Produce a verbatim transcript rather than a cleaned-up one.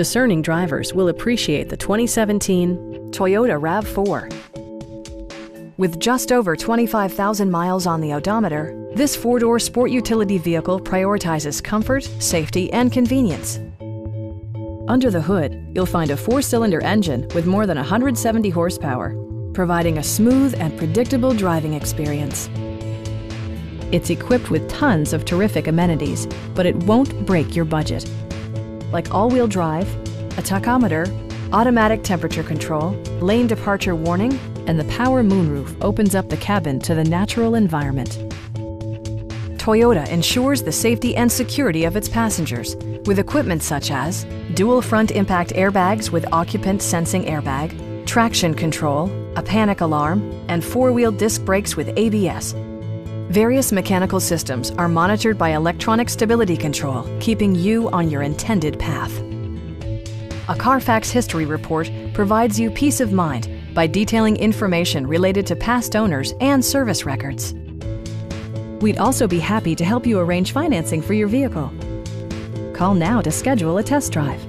Discerning drivers will appreciate the twenty seventeen Toyota RAV four. With just over twenty-five thousand miles on the odometer, this four-door sport utility vehicle prioritizes comfort, safety, and convenience. Under the hood, you'll find a four-cylinder engine with more than one hundred seventy horsepower, providing a smooth and predictable driving experience. It's equipped with tons of terrific amenities, but it won't break your budget, like all-wheel drive, a tachometer, automatic temperature control, lane departure warning, and the power moonroof opens up the cabin to the natural environment. Toyota ensures the safety and security of its passengers with equipment such as dual front impact airbags with occupant sensing airbag, traction control, a panic alarm, and four-wheel disc brakes with A B S. Various mechanical systems are monitored by electronic stability control, keeping you on your intended path. A Carfax history report provides you peace of mind by detailing information related to past owners and service records. We'd also be happy to help you arrange financing for your vehicle. Call now to schedule a test drive.